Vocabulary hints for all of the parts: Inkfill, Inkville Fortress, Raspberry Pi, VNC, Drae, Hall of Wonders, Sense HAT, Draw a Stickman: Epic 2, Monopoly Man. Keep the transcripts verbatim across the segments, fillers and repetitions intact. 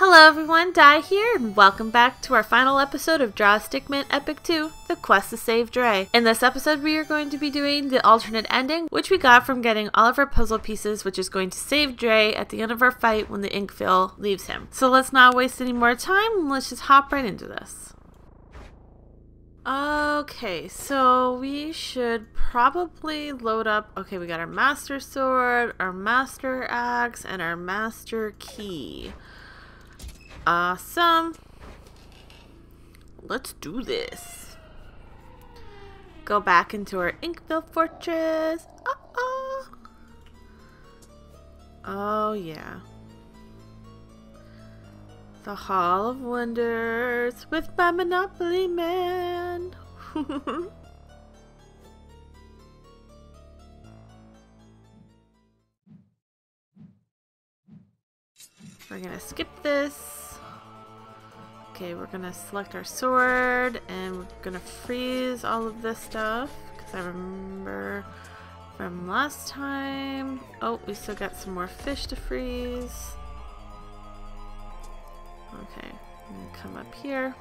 Hello everyone, Drae here, and welcome back to our final episode of Draw a Stickman Epic two, The Quest to Save Drae. In this episode we are going to be doing the alternate ending, which we got from getting all of our puzzle pieces, which is going to save Drae at the end of our fight when the Inkfill leaves him. So let's not waste any more time, let's just hop right into this. Okay, so we should probably load up, okay, we got our master sword, our master axe, and our master key. Awesome. Let's do this. Go back into our Inkville Fortress. Uh-oh. Oh, yeah. The Hall of Wonders with my Monopoly Man. We're gonna skip this. Okay, we're gonna select our sword and we're gonna freeze all of this stuff because I remember from last time. Oh, we still got some more fish to freeze. Okay, I'm gonna come up here,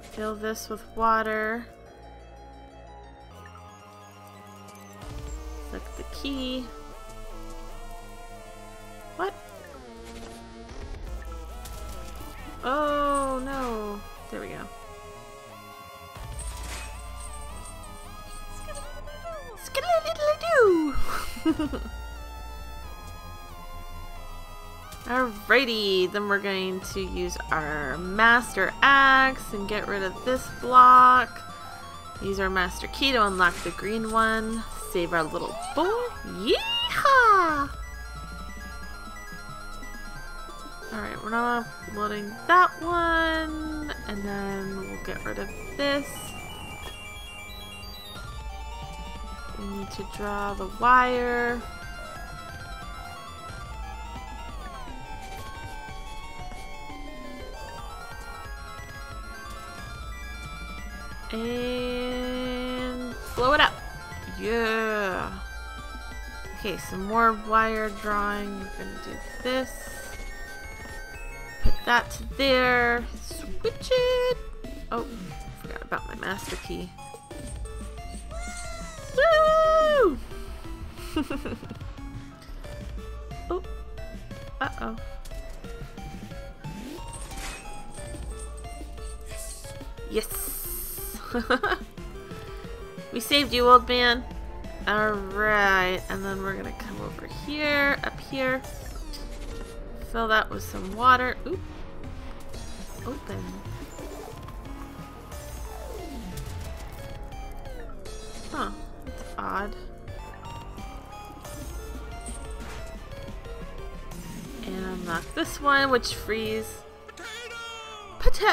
fill this with water, select the key. What? Oh no, there we go. Skidididididoo! Alrighty, then we're going to use our master axe and get rid of this block. Use our master key to unlock the green one. Save our little boy. Yeehaw! Alright, we're not uploading that one, and then we'll get rid of this. We need to draw the wire. And blow it up. Yeah. Okay, some more wire drawing. We're gonna do this. That to there. Switch it. Oh, forgot about my master key. Woo! Oh. Uh-oh. Yes. We saved you, old man. All right. And then we're going to come over here, up here. Fill that with some water. Oop. Open. Huh, that's odd. And unlock this one, which frees potato.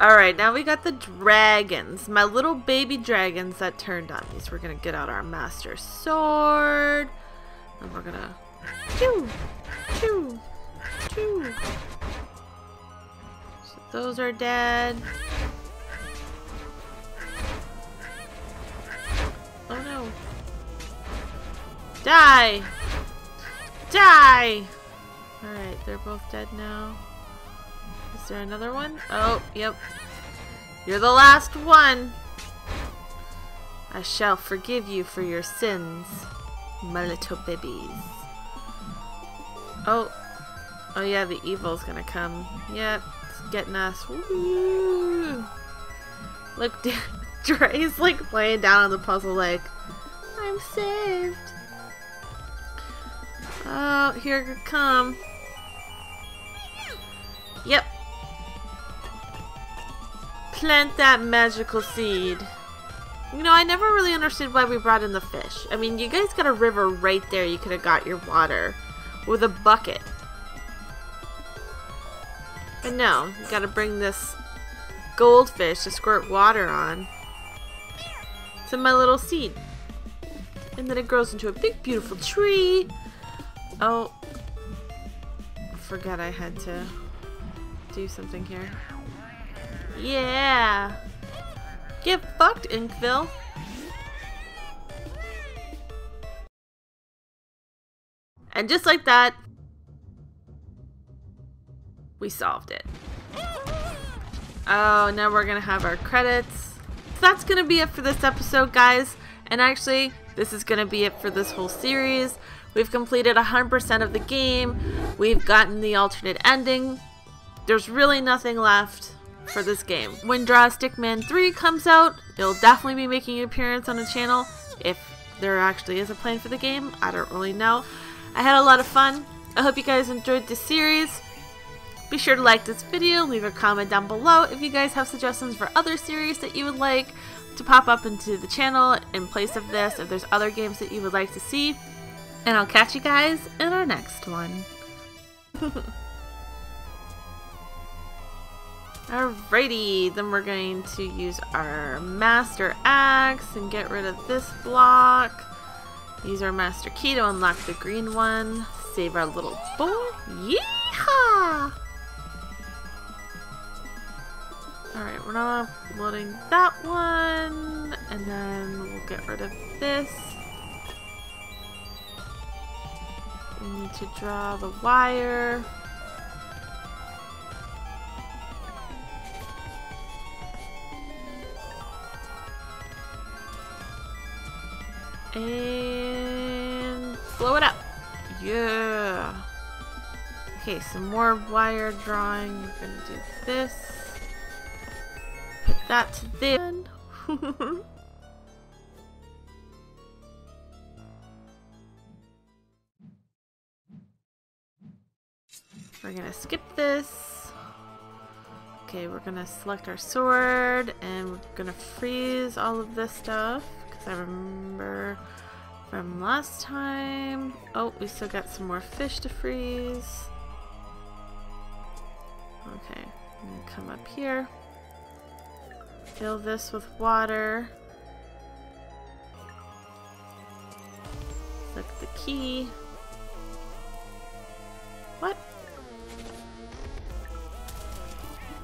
Alright, now we got the dragons. My little baby dragons that turned on me. So we're going to get out our master sword. And we're going to... Choo! Choo! Choo! So those are dead. Oh no. Die! Die! Alright, they're both dead now. Is there another one? Oh, yep. You're the last one. I shall forgive you for your sins, my little babies. Oh. Oh yeah, the evil's gonna come. Yep, it's getting us. Woo! Look, Drae's like laying down on the puzzle like, I'm saved. Oh, here it come. Yep. Plant that magical seed. You know, I never really understood why we brought in the fish. I mean, you guys got a river right there. You could have got your water with a bucket. But no, you got to bring this goldfish to squirt water on to my little seed. And then it grows into a big, beautiful tree. Oh, I forgot I had to do something here. Yeah! Get fucked, Inkville! And just like that, we solved it. Oh, now we're gonna have our credits. So that's gonna be it for this episode, guys. And actually, this is gonna be it for this whole series. We've completed one hundred percent of the game. We've gotten the alternate ending. There's really nothing left for this game. When Draw a Stickman three comes out, it'll definitely be making an appearance on the channel. If there actually is a plan for the game, I don't really know. I had a lot of fun. I hope you guys enjoyed this series. Be sure to like this video, leave a comment down below if you guys have suggestions for other series that you would like to pop up into the channel in place of this, if there's other games that you would like to see. And I'll catch you guys in our next one. Alrighty, then we're going to use our master axe and get rid of this block. Use our master key to unlock the green one. Save our little boy. Yeehaw! Alright, we're not uploading that one, and then we'll get rid of this. We need to draw the wire. And blow it up. Yeah. Okay, some more wire drawing. We're gonna do this. That to then. We're gonna skip this. Okay, we're gonna select our sword and we're gonna freeze all of this stuff because I remember from last time. Oh, we still got some more fish to freeze. Okay, I'm gonna come up here. Fill this with water. Click the key. What?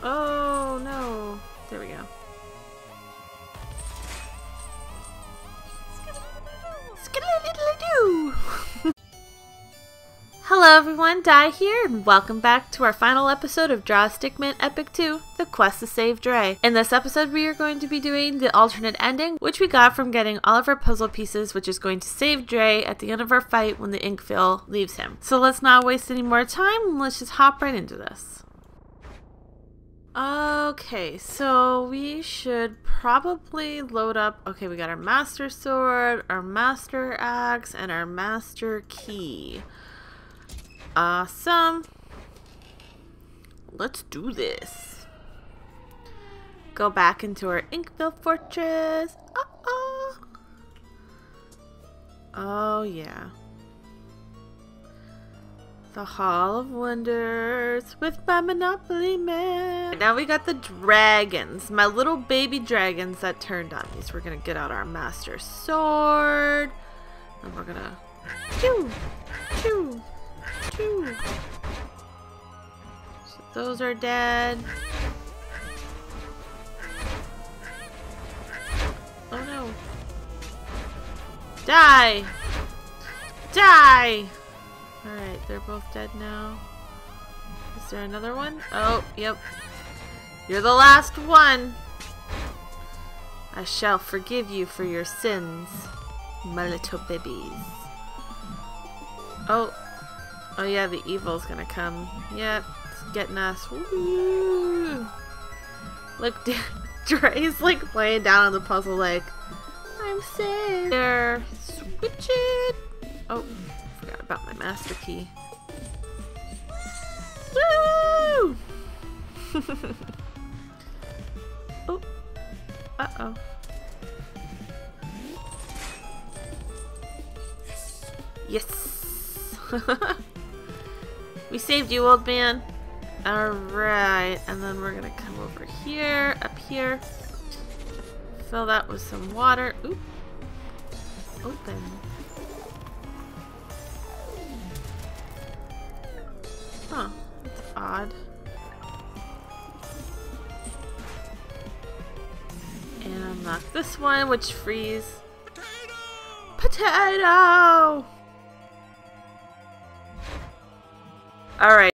Oh no. There we go. Skidididididoo! Hello everyone, Drae here, and welcome back to our final episode of Draw a Stickman Epic two, The Quest to Save Drae. In this episode we are going to be doing the alternate ending, which we got from getting all of our puzzle pieces, which is going to save Drae at the end of our fight when the Inkville leaves him. So let's not waste any more time, let's just hop right into this. Okay, so we should probably load up, okay, we got our master sword, our master axe, and our master key. Awesome. Let's do this. Go back into our Inkville Fortress. Uh-oh. Oh, yeah. The Hall of Wonders with my Monopoly Man. Now we got the dragons. My little baby dragons that turned on me. So we're going to get out our master sword. And we're going to... Choo! Choo! So those are dead. Oh no. Die! Die! Alright, they're both dead now. Is there another one? Oh, yep. You're the last one! I shall forgive you for your sins, my little babies. Oh. Oh yeah, the evil's gonna come. Yep, it's getting us. Woo! Look, Drae's like laying down on the puzzle like, I'm safe. There, switch it. Oh, forgot about my master key. Woo! Oh, uh-oh. Yes! We saved you, old man. Alright, and then we're gonna come over here, up here. Fill that with some water. Oop. Open. Huh, that's odd. And unlock this one, which frees... Potato! All right.